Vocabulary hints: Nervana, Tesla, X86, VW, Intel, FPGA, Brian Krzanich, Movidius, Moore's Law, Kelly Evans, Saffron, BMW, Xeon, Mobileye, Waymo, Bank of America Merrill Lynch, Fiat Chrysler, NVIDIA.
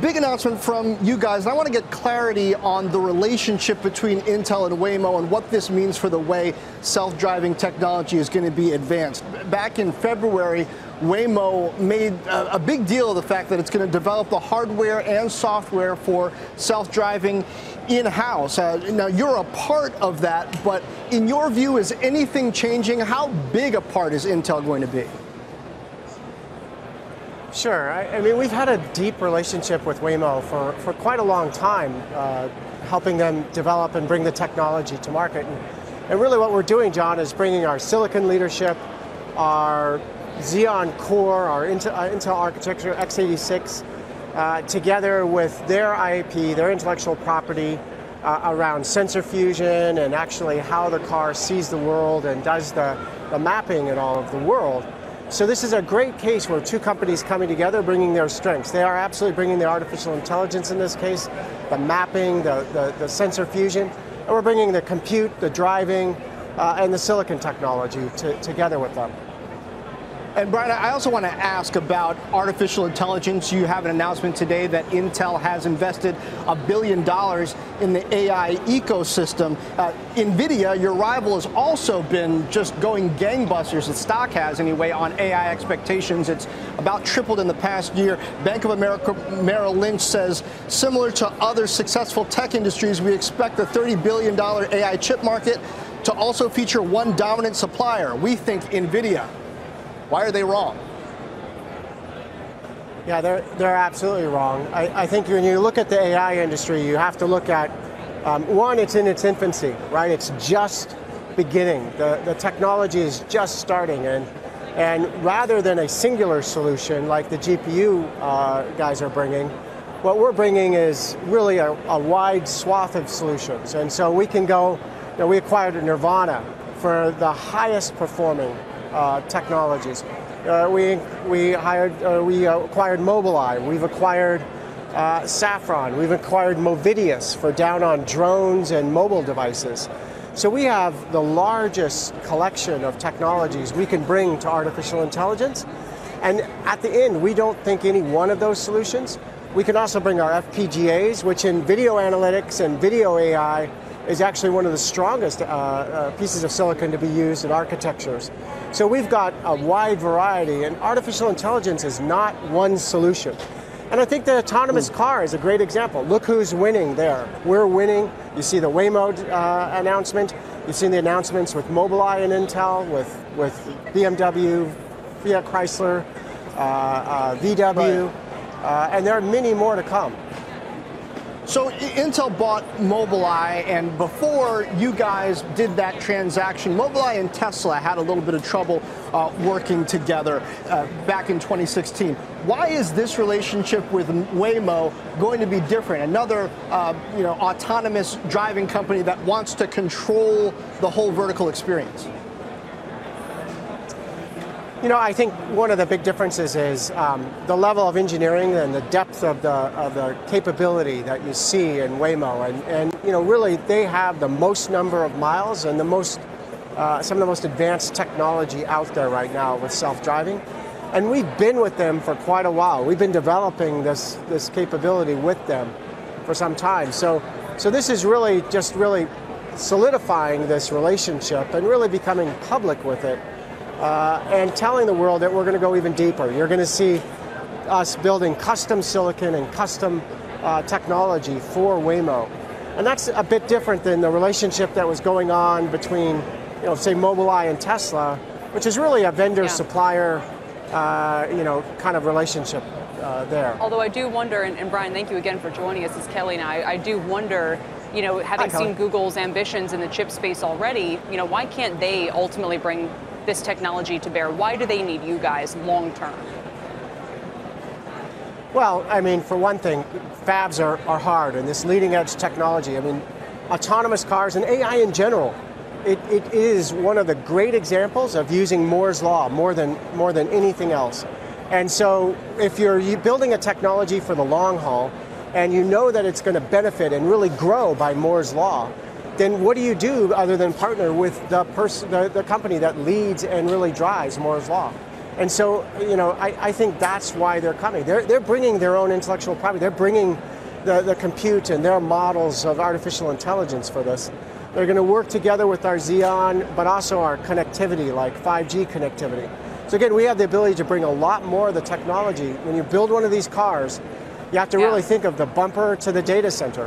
Big announcement from you guys, and I want to get clarity on the relationship between Intel and Waymo and what this means for the way self-driving technology is going to be advanced. Back in February, Waymo made a big deal of the fact that it's going to develop the hardware and software for self-driving in-house. Now, you're a part of that, but in your view, is anything changing? How big a part is Intel going to be? Sure. I mean, we've had a deep relationship with Waymo for quite a long time, helping them develop and bring the technology to market. And really what we're doing, John, is bringing our silicon leadership, our Xeon core, our Intel architecture, X86, together with their IP, their intellectual property, around sensor fusion and actually how the car sees the world and does the mapping and all of the world. So this is a great case where two companies coming together, bringing their strengths. They are absolutely bringing the artificial intelligence in this case, the mapping, the sensor fusion, and we're bringing the compute, the driving, and the silicon technology together with them. And Brian, I also want to ask about artificial intelligence. You have an announcement today that Intel has invested $1 billion in the AI ecosystem. NVIDIA, your rival, has also been just going gangbusters, the stock has anyway, on AI expectations. It's about tripled in the past year. Bank of America Merrill Lynch says, similar to other successful tech industries, we expect the $30 billion AI chip market to also feature one dominant supplier. We think NVIDIA. Why are they wrong? Yeah, they're absolutely wrong. I think when you look at the AI industry, you have to look at, one, it's in its infancy, right? It's just beginning. The technology is just starting. And rather than a singular solution like the GPU guys are bringing, what we're bringing is really a wide swath of solutions. And so we can go, you know, we acquired Nervana for the highest performing technologies. We acquired Mobileye. We've acquired Saffron. We've acquired Movidius for down on drones and mobile devices. So we have the largest collection of technologies we can bring to artificial intelligence. And at the end, we don't think any one of those solutions. We can also bring our FPGAs, which in video analytics and video AI is actually one of the strongest pieces of silicon to be used in architectures. So we've got a wide variety, and artificial intelligence is not one solution. And I think the autonomous car is a great example. Look who's winning there. We're winning. You see the Waymo announcement. You've seen the announcements with Mobileye and Intel, with BMW, Fiat Chrysler, VW, and there are many more to come. So Intel bought Mobileye, and before you guys did that transaction, Mobileye and Tesla had a little bit of trouble working together back in 2016. Why is this relationship with Waymo going to be different? Another autonomous driving company that wants to control the whole vertical experience. You know, I think one of the big differences is the level of engineering and the depth of the capability that you see in Waymo, and you know, really they have the most number of miles and the most some of the most advanced technology out there right now with self-driving, and we've been with them for quite a while. We've been developing this capability with them for some time. So this is really just really solidifying this relationship and really becoming public with it. And telling the world that we're going to go even deeper. You're going to see us building custom silicon and custom technology for Waymo. And that's a bit different than the relationship that was going on between, you know, say Mobileye and Tesla, which is really a vendor-supplier, kind of relationship there. Although I do wonder, and Brian, thank you again for joining us, it's Kelly and I do wonder, you know, having seen Google's ambitions in the chip space already, you know, why can't they ultimately bring this technology to bear? Why do they need you guys long term? Well, I mean, for one thing, fabs are hard, and this leading edge technology, I mean, autonomous cars and AI in general, it is one of the great examples of using Moore's Law more than anything else. And so if you're building a technology for the long haul, and you know that it's going to benefit and really grow by Moore's Law, then what do you do other than partner with the company that leads and really drives Moore's Law? And so, you know, I think that's why they're coming. They're bringing their own intellectual property. They're bringing the compute and their models of artificial intelligence for this. They're going to work together with our Xeon, but also our connectivity, like 5G connectivity. So again, we have the ability to bring a lot more of the technology. When you build one of these cars, you have to really think of the bumper to the data center.